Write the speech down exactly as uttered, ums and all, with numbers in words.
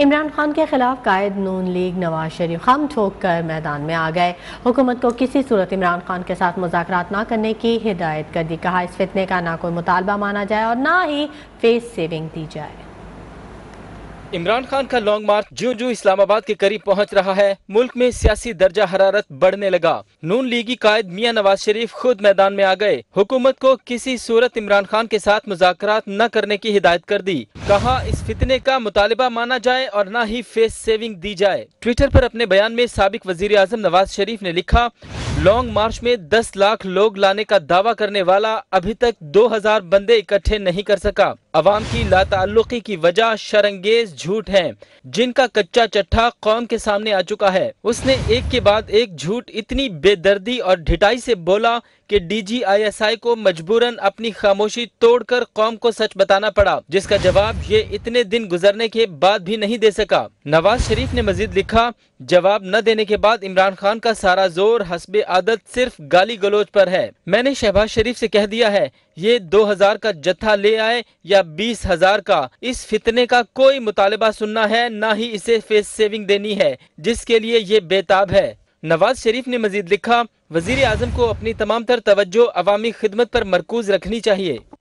इमरान खान के खिलाफ कायद नून लीग नवाज शरीफ खम ठोक कर मैदान में आ गए। हुकूमत को किसी सूरत इमरान खान के साथ मुज़ाकरात ना करने की हिदायत कर दी। कहा इस फितने का ना कोई मुतालबा माना जाए और ना ही फेस सेविंग दी जाए। इमरान खान का लॉन्ग मार्च ज्यों ज्यों इस्लामाबाद के करीब पहुंच रहा है, मुल्क में सियासी दर्जा हरारत बढ़ने लगा। नून लीगी कायद मियां नवाज शरीफ खुद मैदान में आ गए। हुकूमत को किसी सूरत इमरान खान के साथ मुज़ाकरात न करने की हिदायत कर दी। कहा इस फितने का मुतालबा माना जाए और न ही फेस सेविंग दी जाए। ट्विटर पर अपने बयान में साबिक वजीर आजम नवाज शरीफ ने लिखा, लॉन्ग मार्च में दस लाख लोग लाने का दावा करने वाला अभी तक दो हज़ार बंदे इकट्ठे नहीं कर सका। अवाम की लाताल्लुकी की वजह शरंगेज झूठ हैं, जिनका कच्चा चट्ठा कौम के सामने आ चुका है। उसने एक के बाद एक झूठ इतनी बेदर्दी और ढिठाई से बोला कि डीजी आईएसआई को मजबूरन अपनी खामोशी तोड़कर कौम को सच बताना पड़ा, जिसका जवाब ये इतने दिन गुजरने के बाद भी नहीं दे सका। नवाज शरीफ ने मजीद लिखा, जवाब न देने के बाद इमरान खान का सारा जोर हस्बे आदत सिर्फ गाली गलोच पर है। मैंने शहबाज शरीफ से कह दिया है, ये दो हज़ार का जत्था ले आए या बीस हज़ार का, इस फितने का कोई मुतालबा सुनना है ना ही इसे फेस सेविंग देनी है, जिसके लिए ये बेताब है। नवाज शरीफ ने मजीद लिखा, वजीर आजम को अपनी तमाम तर तवज्जो अवामी खिदमत पर मरकूज रखनी चाहिए।